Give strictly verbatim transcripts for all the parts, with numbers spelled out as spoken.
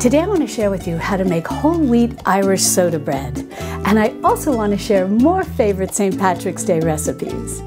Today I want to share with you how to make whole wheat Irish soda bread, and I also want to share more favorite Saint Patrick's Day recipes.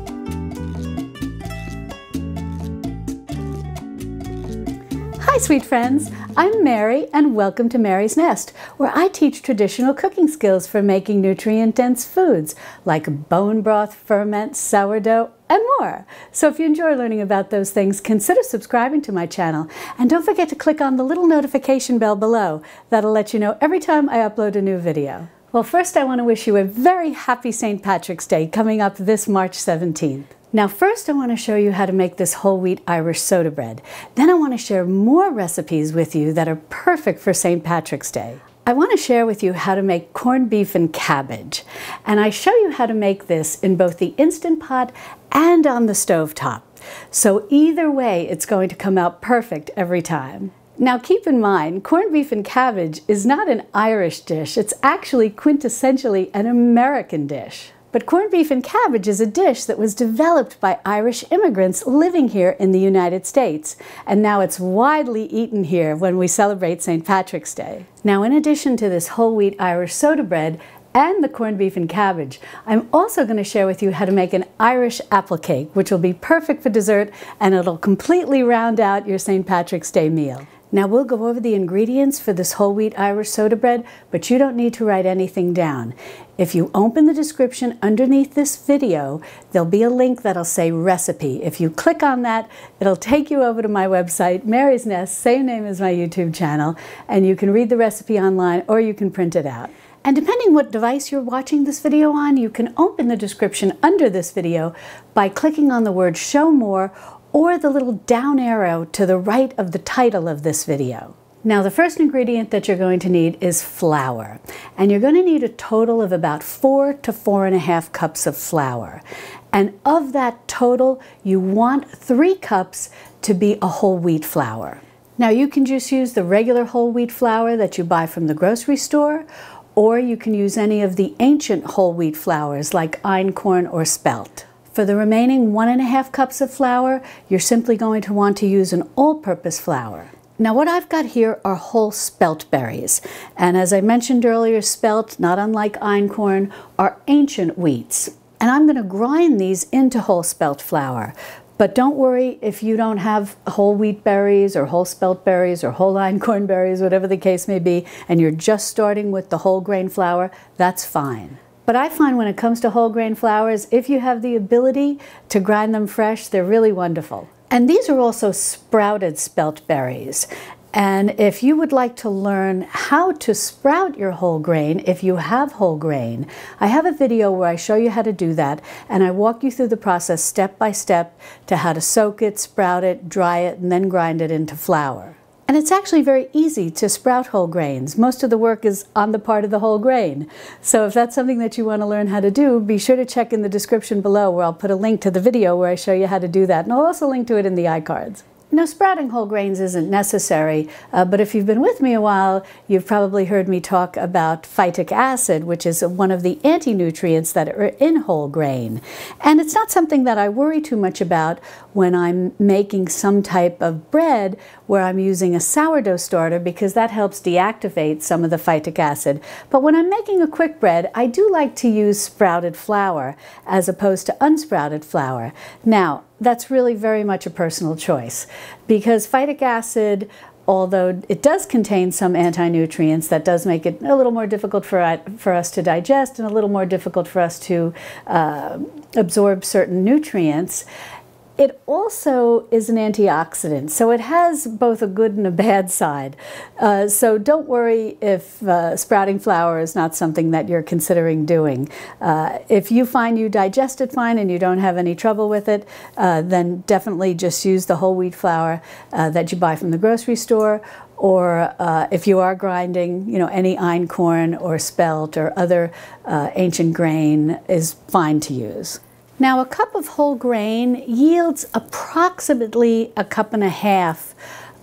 Hi sweet friends, I'm Mary and welcome to Mary's Nest, where I teach traditional cooking skills for making nutrient-dense foods like bone broth, ferment, sourdough, and more. So if you enjoy learning about those things, consider subscribing to my channel, and don't forget to click on the little notification bell below. That'll let you know every time I upload a new video. Well, first I want to wish you a very happy Saint Patrick's Day coming up this March seventeenth. Now first I want to show you how to make this whole wheat Irish soda bread. Then I want to share more recipes with you that are perfect for Saint Patrick's Day. I want to share with you how to make corned beef and cabbage, and I show you how to make this in both the Instant Pot and on the stove top. So either way it's going to come out perfect every time. Now keep in mind, corned beef and cabbage is not an Irish dish, it's actually quintessentially an American dish. But corned beef and cabbage is a dish that was developed by Irish immigrants living here in the United States, and now it's widely eaten here when we celebrate Saint Patrick's Day. Now in addition to this whole wheat Irish soda bread and the corned beef and cabbage, I'm also going to share with you how to make an Irish apple cake, which will be perfect for dessert, and it'll completely round out your Saint Patrick's Day meal. Now we'll go over the ingredients for this whole wheat Irish soda bread, but you don't need to write anything down. If you open the description underneath this video, there'll be a link that'll say recipe. If you click on that, it'll take you over to my website, Mary's Nest, same name as my YouTube channel, and you can read the recipe online or you can print it out. And depending what device you're watching this video on, you can open the description under this video by clicking on the word Show More or the little down arrow to the right of the title of this video. Now the first ingredient that you're going to need is flour, and you're going to need a total of about four to four and a half cups of flour, and of that total you want three cups to be a whole wheat flour. Now you can just use the regular whole wheat flour that you buy from the grocery store, or you can use any of the ancient whole wheat flours like einkorn or spelt. For the remaining one and a half cups of flour, you're simply going to want to use an all-purpose flour. Now what I've got here are whole spelt berries, and as I mentioned earlier, spelt, not unlike einkorn, are ancient wheats, and I'm going to grind these into whole spelt flour. But don't worry if you don't have whole wheat berries or whole spelt berries or whole einkorn berries, whatever the case may be, and you're just starting with the whole grain flour, that's fine. But I find when it comes to whole grain flours, if you have the ability to grind them fresh, they're really wonderful. And these are also sprouted spelt berries. And if you would like to learn how to sprout your whole grain, if you have whole grain, I have a video where I show you how to do that, and I walk you through the process step by step to how to soak it, sprout it, dry it, and then grind it into flour. And it's actually very easy to sprout whole grains. Most of the work is on the part of the whole grain. So if that's something that you want to learn how to do, be sure to check in the description below, where I'll put a link to the video where I show you how to do that. And I'll also link to it in the iCards. Now, sprouting whole grains isn't necessary, uh, but if you've been with me a while, you've probably heard me talk about phytic acid, which is one of the anti-nutrients that are in whole grain. And it's not something that I worry too much about when I'm making some type of bread where I'm using a sourdough starter, because that helps deactivate some of the phytic acid. But when I'm making a quick bread, I do like to use sprouted flour as opposed to unsprouted flour. Now, that's really very much a personal choice, because phytic acid, although it does contain some anti-nutrients, that does make it a little more difficult for, for us to digest and a little more difficult for us to uh, absorb certain nutrients. It also is an antioxidant, so it has both a good and a bad side. Uh, so don't worry if uh, sprouting flour is not something that you're considering doing. Uh, if you find you digest it fine and you don't have any trouble with it, uh, then definitely just use the whole wheat flour uh, that you buy from the grocery store, or uh, if you are grinding, you know, any einkorn or spelt or other uh, ancient grain is fine to use. Now, a cup of whole grain yields approximately a cup and a half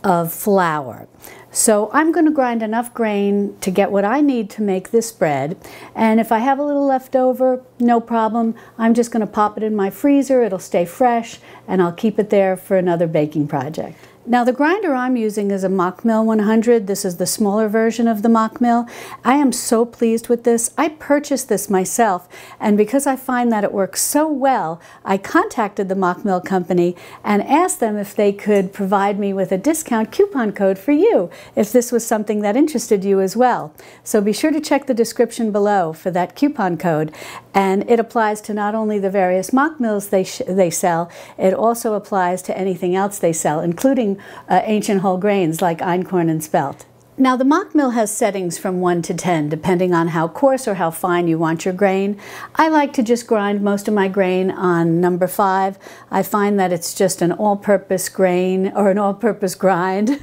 of flour. So I'm going to grind enough grain to get what I need to make this bread. And if I have a little left over, no problem. I'm just going to pop it in my freezer. It'll stay fresh, and I'll keep it there for another baking project. Now the grinder I'm using is a Mock Mill one hundred. This is the smaller version of the Mock Mill. I am so pleased with this. I purchased this myself, and because I find that it works so well, I contacted the Mock Mill company and asked them if they could provide me with a discount coupon code for you if this was something that interested you as well. So be sure to check the description below for that coupon code, and it applies to not only the various Mock Mills they, sh they sell, it also applies to anything else they sell, including Uh, ancient whole grains like einkorn and spelt. Now the Mock Mill has settings from one to ten depending on how coarse or how fine you want your grain. I like to just grind most of my grain on number five. I find that it's just an all-purpose grain or an all-purpose grind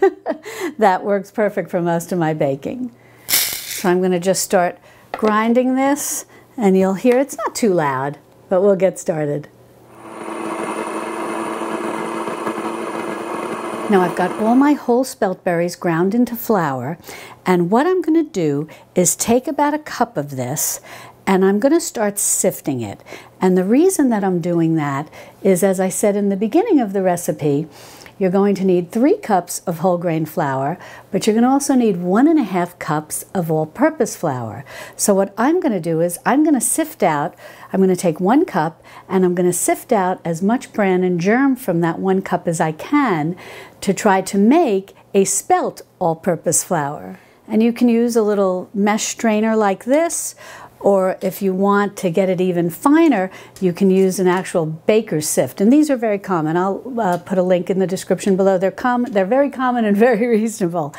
that works perfect for most of my baking. So I'm going to just start grinding this, and you'll hear it's not too loud, but we'll get started. Now I've got all my whole spelt berries ground into flour, and what I'm going to do is take about a cup of this and I'm going to start sifting it. And the reason that I'm doing that is, as I said in the beginning of the recipe, you're going to need three cups of whole grain flour, but you're going to also need one and a half cups of all-purpose flour. So what I'm going to do is I'm going to sift out, I'm going to take one cup and I'm going to sift out as much bran and germ from that one cup as I can to try to make a spelt all-purpose flour. And you can use a little mesh strainer like this, or if you want to get it even finer, you can use an actual baker's sift. And these are very common. I'll uh, put a link in the description below. They're, com they're very common and very reasonable.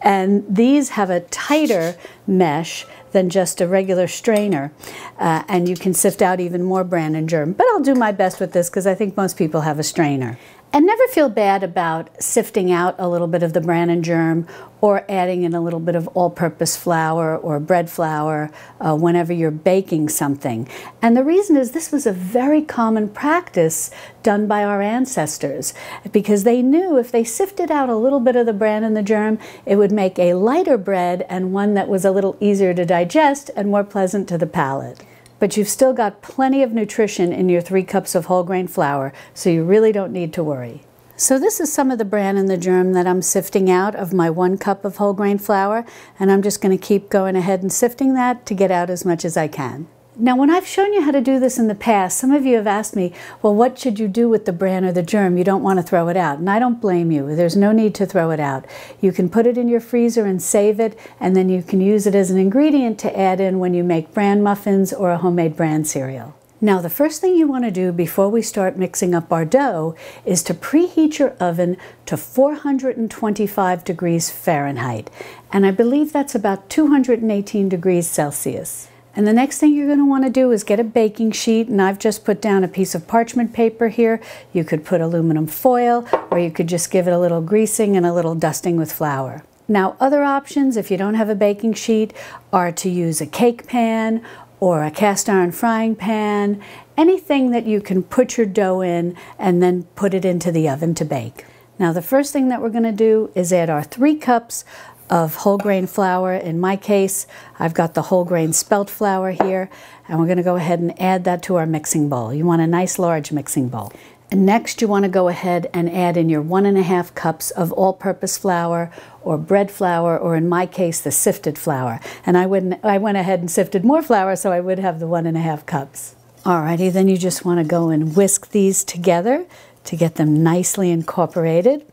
And these have a tighter mesh than just a regular strainer. Uh, and you can sift out even more bran and germ. But I'll do my best with this because I think most people have a strainer. And never feel bad about sifting out a little bit of the bran and germ or adding in a little bit of all-purpose flour or bread flour uh, whenever you're baking something. And the reason is this was a very common practice done by our ancestors, because they knew if they sifted out a little bit of the bran and the germ, it would make a lighter bread and one that was a little easier to digest and more pleasant to the palate. But you've still got plenty of nutrition in your three cups of whole grain flour, so you really don't need to worry. So this is some of the bran and the germ that I'm sifting out of my one cup of whole grain flour, and I'm just going to keep going ahead and sifting that to get out as much as I can. Now, when I've shown you how to do this in the past, some of you have asked me, well, what should you do with the bran or the germ? You don't want to throw it out. And I don't blame you. There's no need to throw it out. You can put it in your freezer and save it, and then you can use it as an ingredient to add in when you make bran muffins or a homemade bran cereal. Now, the first thing you want to do before we start mixing up our dough is to preheat your oven to four hundred twenty-five degrees Fahrenheit. And I believe that's about two hundred eighteen degrees Celsius. And the next thing you're going to want to do is get a baking sheet, and I've just put down a piece of parchment paper here. You could put aluminum foil, or you could just give it a little greasing and a little dusting with flour. Now, other options, if you don't have a baking sheet, are to use a cake pan or a cast iron frying pan, anything that you can put your dough in and then put it into the oven to bake. Now, the first thing that we're going to do is add our three cups of whole grain flour. In my case, I've got the whole grain spelt flour here, and we're going to go ahead and add that to our mixing bowl. You want a nice large mixing bowl. And next, you want to go ahead and add in your one and a half cups of all-purpose flour or bread flour, or in my case, the sifted flour. And I, wouldn't, I went ahead and sifted more flour, so I would have the one and a half cups. Alrighty, then you just want to go and whisk these together to get them nicely incorporated.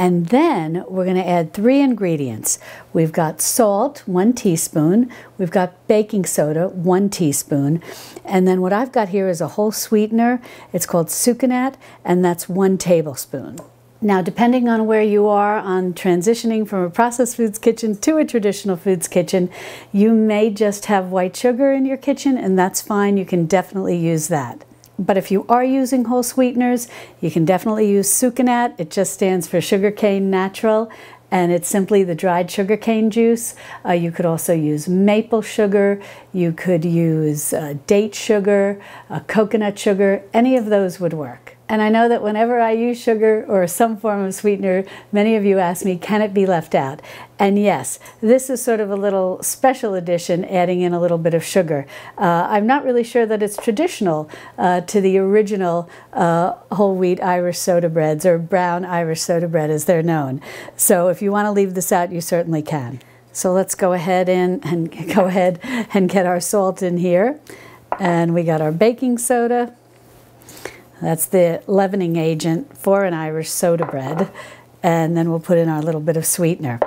And then we're going to add three ingredients. We've got salt, one teaspoon. We've got baking soda, one teaspoon. And then what I've got here is a whole sweetener. It's called Sucanat, and that's one tablespoon. Now, depending on where you are on transitioning from a processed foods kitchen to a traditional foods kitchen, you may just have white sugar in your kitchen, and that's fine. You can definitely use that. But if you are using whole sweeteners, you can definitely use Sucanat. It just stands for sugarcane natural, and it's simply the dried sugarcane juice. Uh, you could also use maple sugar. You could use uh, date sugar, uh, coconut sugar. Any of those would work. And I know that whenever I use sugar or some form of sweetener, many of you ask me, can it be left out? And yes, this is sort of a little special edition, adding in a little bit of sugar. Uh, I'm not really sure that it's traditional uh, to the original uh, whole wheat Irish soda breads, or brown Irish soda bread as they're known. So if you want to leave this out, you certainly can. So let's go ahead and, and go ahead and get our salt in here. And we got our baking soda. That's the leavening agent for an Irish soda bread. And then we'll put in our little bit of sweetener.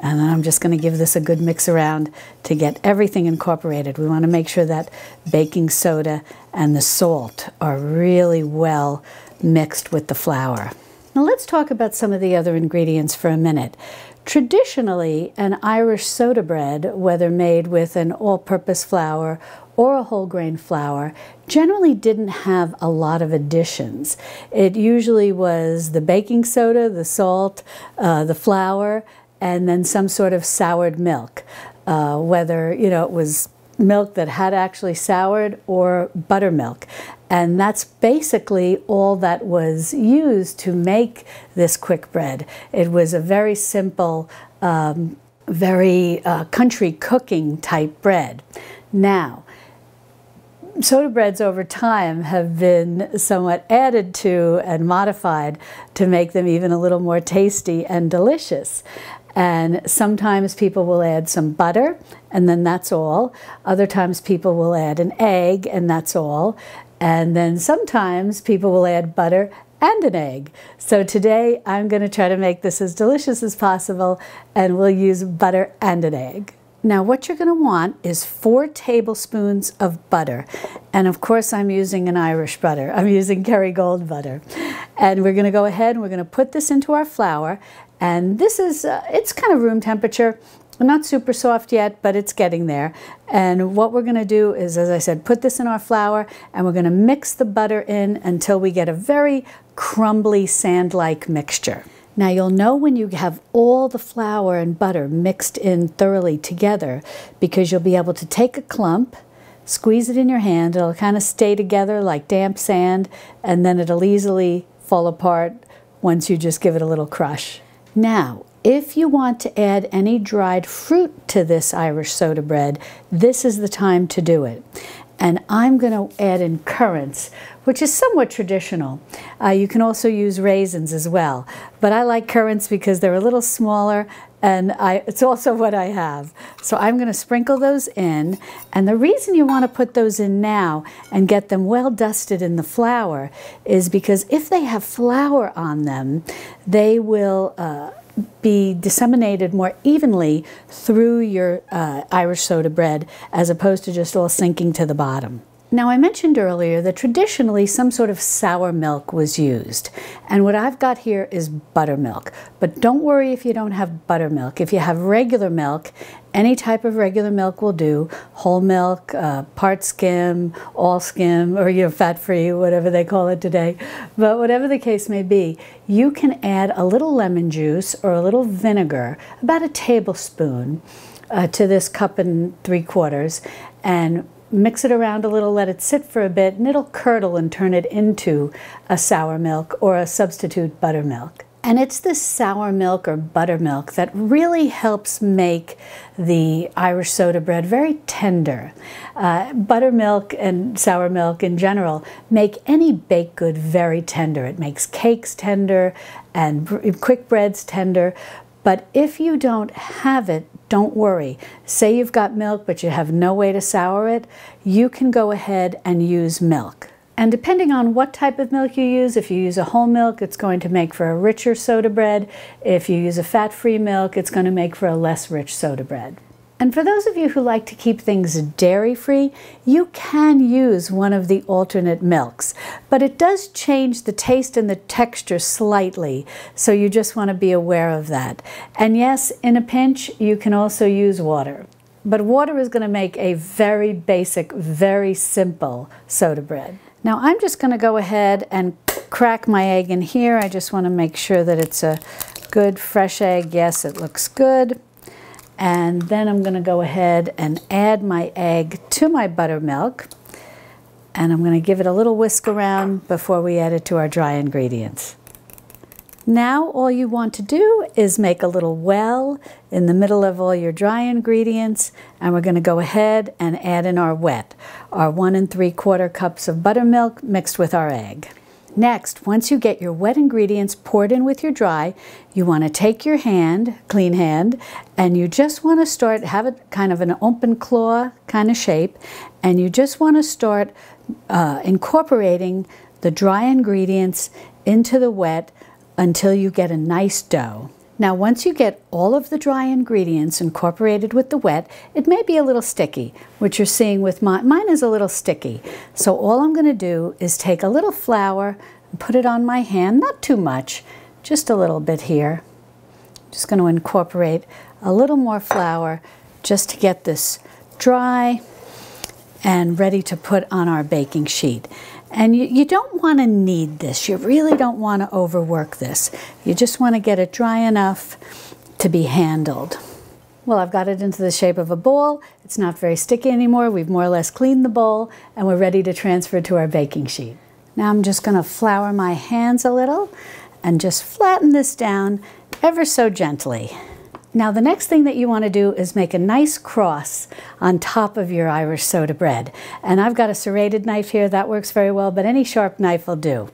And then I'm just going to give this a good mix around to get everything incorporated. We want to make sure that baking soda and the salt are really well mixed with the flour. Now let's talk about some of the other ingredients for a minute. Traditionally, an Irish soda bread, whether made with an all-purpose flour or a whole grain flour, generally didn't have a lot of additions. It usually was the baking soda, the salt, uh, the flour, and then some sort of soured milk, uh, whether you know it was milk that had actually soured or buttermilk. And that's basically all that was used to make this quick bread. It was a very simple, um, very uh, country cooking type bread. Now, soda breads over time have been somewhat added to and modified to make them even a little more tasty and delicious. And sometimes people will add some butter, and then that's all. Other times people will add an egg, and that's all. And then sometimes people will add butter and an egg. So today I'm going to try to make this as delicious as possible, and we'll use butter and an egg. Now what you're going to want is four tablespoons of butter. And of course I'm using an Irish butter. I'm using Kerrygold butter. And we're going to go ahead and we're going to put this into our flour. And this is, uh, it's kind of room temperature. Not super soft yet, but it's getting there. And what we're going to do is, as I said, put this in our flour, and we're going to mix the butter in until we get a very crumbly sand-like mixture. Now you'll know when you have all the flour and butter mixed in thoroughly together, because you'll be able to take a clump, squeeze it in your hand, it'll kind of stay together like damp sand, and then it'll easily fall apart once you just give it a little crush. Now, if you want to add any dried fruit to this Irish soda bread, this is the time to do it. And I'm going to add in currants, which is somewhat traditional. Uh, you can also use raisins as well, but I like currants because they're a little smaller, and I, it's also what I have. So I'm going to sprinkle those in, and the reason you want to put those in now and get them well dusted in the flour is because if they have flour on them, they will uh, be disseminated more evenly through your uh, Irish soda bread, as opposed to just all sinking to the bottom. Now I mentioned earlier that traditionally some sort of sour milk was used, and what I've got here is buttermilk. But don't worry if you don't have buttermilk. If you have regular milk, any type of regular milk will do, whole milk, uh, part skim, all skim, or you know, fat-free, whatever they call it today. But whatever the case may be, you can add a little lemon juice or a little vinegar, about a tablespoon, uh, to this cup and three quarters, and mix it around a little, let it sit for a bit, and it'll curdle and turn it into a sour milk or a substitute buttermilk. And it's this sour milk or buttermilk that really helps make the Irish soda bread very tender. Uh, buttermilk and sour milk in general make any baked good very tender. It makes cakes tender and quick breads tender. But if you don't have it, don't worry. Say you've got milk but you have no way to sour it, you can go ahead and use milk. And depending on what type of milk you use, if you use a whole milk, it's going to make for a richer soda bread. If you use a fat-free milk, it's going to make for a less rich soda bread. And for those of you who like to keep things dairy-free, you can use one of the alternate milks, but it does change the taste and the texture slightly, so you just want to be aware of that. And yes, in a pinch, you can also use water. But water is going to make a very basic, very simple soda bread. Now I'm just going to go ahead and crack my egg in here. I just want to make sure that it's a good fresh egg. Yes, it looks good. And then I'm going to go ahead and add my egg to my buttermilk. And I'm going to give it a little whisk around before we add it to our dry ingredients. Now all you want to do is make a little well in the middle of all your dry ingredients, and we're going to go ahead and add in our wet, our one and three quarter cups of buttermilk mixed with our egg. Next, once you get your wet ingredients poured in with your dry, you want to take your hand, clean hand, and you just want to start, have it kind of an open claw kind of shape, and you just want to start uh, incorporating the dry ingredients into the wet until you get a nice dough. Now, once you get all of the dry ingredients incorporated with the wet, it may be a little sticky, which you're seeing with mine. Mine is a little sticky. So all I'm going to do is take a little flour and put it on my hand, not too much, just a little bit here. I'm just going to incorporate a little more flour just to get this dry and ready to put on our baking sheet. And you, you don't want to knead this. You really don't want to overwork this. You just want to get it dry enough to be handled. Well, I've got it into the shape of a bowl. It's not very sticky anymore. We've more or less cleaned the bowl, and we're ready to transfer to our baking sheet. Now I'm just going to flour my hands a little and just flatten this down ever so gently. Now the next thing that you want to do is make a nice cross on top of your Irish soda bread. And I've got a serrated knife here, that works very well, but any sharp knife will do.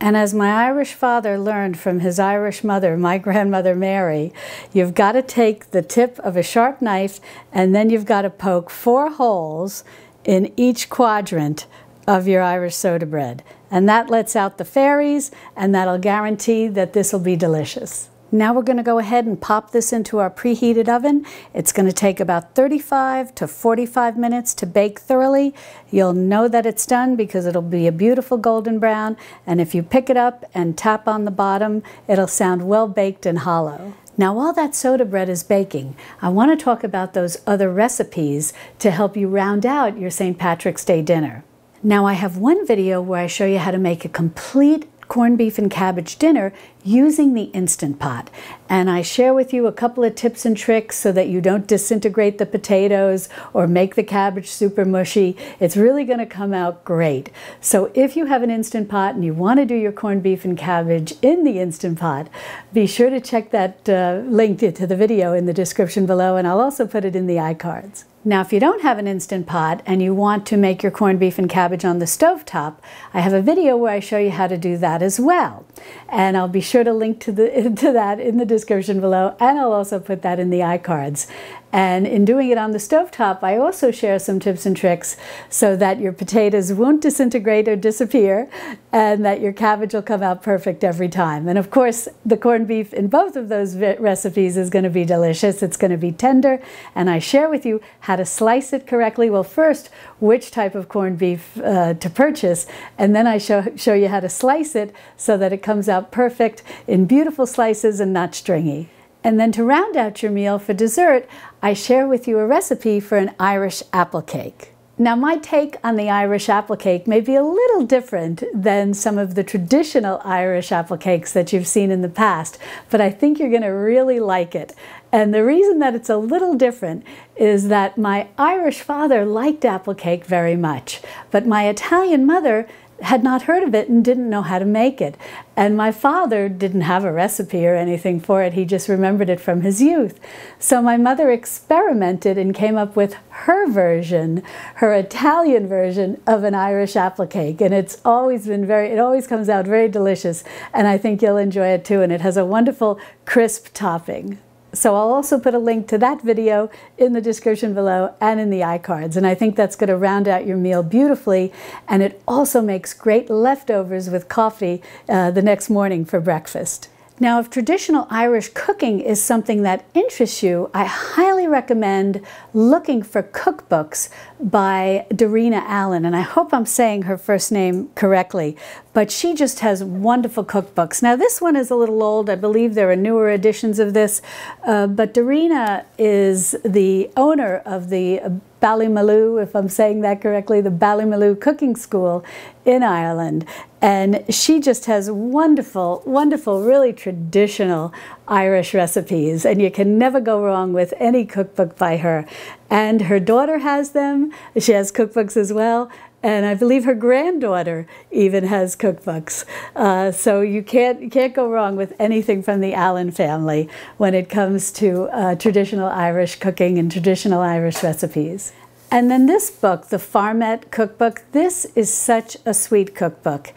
And as my Irish father learned from his Irish mother, my grandmother Mary, you've got to take the tip of a sharp knife and then you've got to poke four holes in each quadrant of your Irish soda bread. And that lets out the fairies, and that'll guarantee that this will be delicious. Now we're going to go ahead and pop this into our preheated oven. It's going to take about thirty-five to forty-five minutes to bake thoroughly. You'll know that it's done because it'll be a beautiful golden brown, and if you pick it up and tap on the bottom, it'll sound well baked and hollow. Now while that soda bread is baking, I want to talk about those other recipes to help you round out your Saint Patrick's Day dinner. Now I have one video where I show you how to make a complete corned beef and cabbage dinner using the Instant Pot. And I share with you a couple of tips and tricks so that you don't disintegrate the potatoes or make the cabbage super mushy. It's really going to come out great. So if you have an Instant Pot and you want to do your corned beef and cabbage in the Instant Pot, be sure to check that uh, link to the video in the description below, and I'll also put it in the iCards. Now, if you don't have an Instant Pot and you want to make your corned beef and cabbage on the stovetop, I have a video where I show you how to do that as well. And I'll be sure to link to, the, to that in the description below, and I'll also put that in the iCards. And in doing it on the stovetop, I also share some tips and tricks so that your potatoes won't disintegrate or disappear, and that your cabbage will come out perfect every time. And of course, the corned beef in both of those recipes is going to be delicious. It's going to be tender, and I share with you how to slice it correctly. Well, first, which type of corned beef uh, to purchase, and then I show, show you how to slice it so that it comes out perfect in beautiful slices and not stringy. And then to round out your meal for dessert, I share with you a recipe for an Irish apple cake. Now my take on the Irish apple cake may be a little different than some of the traditional Irish apple cakes that you've seen in the past, but I think you're going to really like it. And the reason that it's a little different is that my Irish father liked apple cake very much, but my Italian mother had not heard of it and didn't know how to make it. And my father didn't have a recipe or anything for it. He just remembered it from his youth. So my mother experimented and came up with her version, her Italian version of an Irish apple cake. And it's always been very, it always comes out very delicious. And I think you'll enjoy it too. And it has a wonderful crisp topping. So I'll also put a link to that video in the description below and in the iCards. And I think that's going to round out your meal beautifully. And it also makes great leftovers with coffee uh, the next morning for breakfast. Now, if traditional Irish cooking is something that interests you, I highly recommend looking for cookbooks by Darina Allen. And I hope I'm saying her first name correctly, but she just has wonderful cookbooks. Now, this one is a little old. I believe there are newer editions of this, uh, but Darina is the owner of the uh, Ballymaloe, if I'm saying that correctly, the Ballymaloe Cooking School in Ireland. And she just has wonderful, wonderful, really traditional Irish recipes. And you can never go wrong with any cookbook by her. And her daughter has them. She has cookbooks as well. and I believe her granddaughter even has cookbooks. Uh, so you can't you can't go wrong with anything from the Allen family when it comes to uh, traditional Irish cooking and traditional Irish recipes. And then this book, the Farmette Cookbook, this is such a sweet cookbook.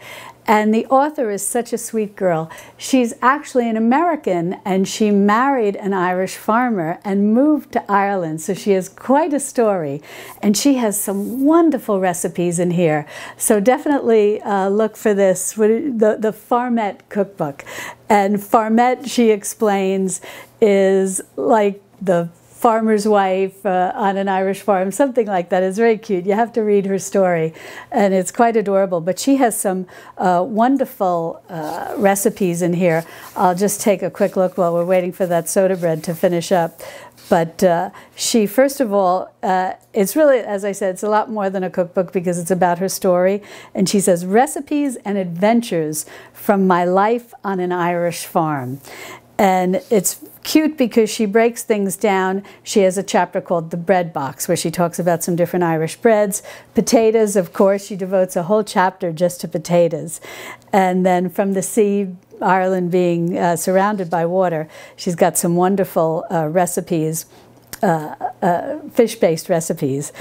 And the author is such a sweet girl. She's actually an American, and she married an Irish farmer and moved to Ireland, so she has quite a story. And she has some wonderful recipes in here. So definitely uh, look for this, the, the Farmette Cookbook. And Farmette, she explains, is like the farmer's wife uh, on an Irish farm, something like that. It's very cute. You have to read her story, and it's quite adorable. But she has some uh, wonderful uh, recipes in here. I'll just take a quick look while we're waiting for that soda bread to finish up. But uh, she, first of all, uh, it's really, as I said, it's a lot more than a cookbook because it's about her story. And she says, recipes and adventures from my life on an Irish farm. And it's cute because she breaks things down. She has a chapter called The Bread Box, where she talks about some different Irish breads. Potatoes, of course, she devotes a whole chapter just to potatoes. And then From the Sea, Ireland being uh, surrounded by water, she's got some wonderful uh, recipes, uh, uh, fish-based recipes.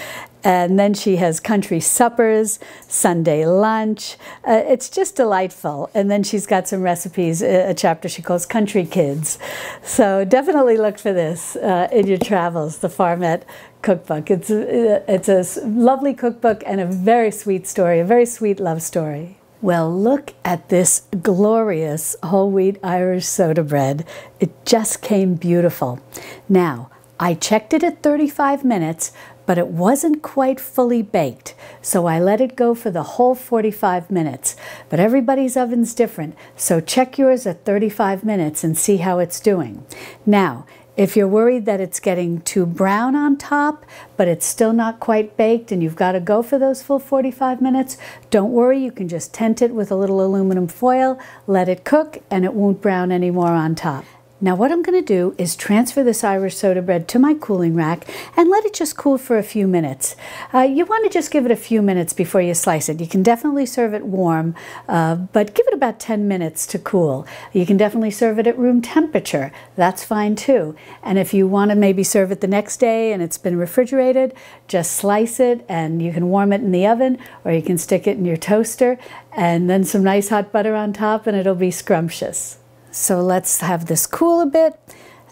And then she has country suppers, Sunday lunch. Uh, it's just delightful. And then she's got some recipes, a chapter she calls Country Kids. So definitely look for this uh, in your travels, the Farmette Cookbook. It's a, it's a lovely cookbook and a very sweet story, a very sweet love story. Well, look at this glorious whole wheat Irish soda bread. It just came beautiful. Now, I checked it at thirty-five minutes, but it wasn't quite fully baked, so I let it go for the whole forty-five minutes. But everybody's oven's different, so check yours at thirty-five minutes and see how it's doing. Now, if you're worried that it's getting too brown on top, but it's still not quite baked and you've got to go for those full forty-five minutes, don't worry, you can just tent it with a little aluminum foil, let it cook, and it won't brown any more on top. Now what I'm going to do is transfer this Irish soda bread to my cooling rack and let it just cool for a few minutes. Uh, you want to just give it a few minutes before you slice it. You can definitely serve it warm, uh, but give it about ten minutes to cool. You can definitely serve it at room temperature. That's fine too. And if you want to maybe serve it the next day and it's been refrigerated, just slice it, and you can warm it in the oven, or you can stick it in your toaster, and then some nice hot butter on top, and it'll be scrumptious. So let's have this cool a bit,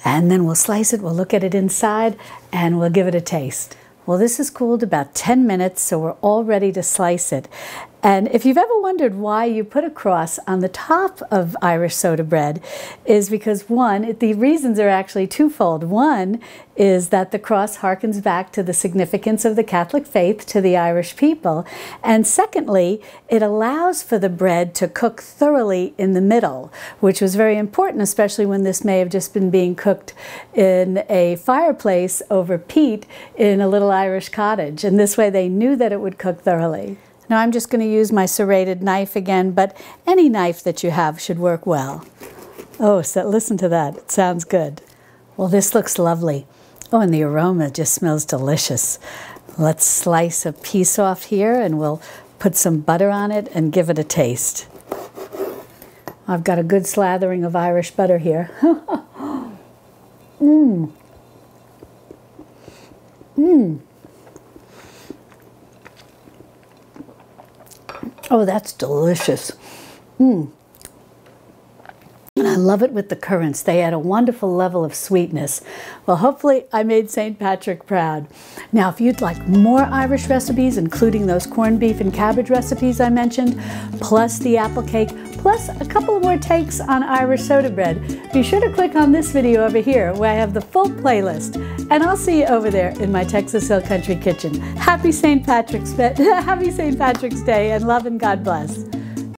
and then we'll slice it, we'll look at it inside, and we'll give it a taste. Well, this has cooled about ten minutes, so we're all ready to slice it. And if you've ever wondered why you put a cross on the top of Irish soda bread, is because one, it, the reasons are actually twofold. One is that the cross harkens back to the significance of the Catholic faith to the Irish people. And secondly, it allows for the bread to cook thoroughly in the middle, which was very important, especially when this may have just been being cooked in a fireplace over peat in a little Irish cottage. And this way they knew that it would cook thoroughly. Now I'm just going to use my serrated knife again, but any knife that you have should work well. Oh, so listen to that. It sounds good. Well, this looks lovely. Oh, and the aroma just smells delicious. Let's slice a piece off here, and we'll put some butter on it and give it a taste. I've got a good slathering of Irish butter here. Mmm. Mmm. Oh, that's delicious. Mmm. And I love it with the currants. They add a wonderful level of sweetness. Well, hopefully I made Saint Patrick proud. Now, if you'd like more Irish recipes, including those corned beef and cabbage recipes I mentioned, plus the apple cake, plus a couple more takes on Irish soda bread, be sure to click on this video over here where I have the full playlist. And I'll see you over there in my Texas Hill Country Kitchen. Happy Saint Patrick's Happy Saint Patrick's Day, and love and God bless.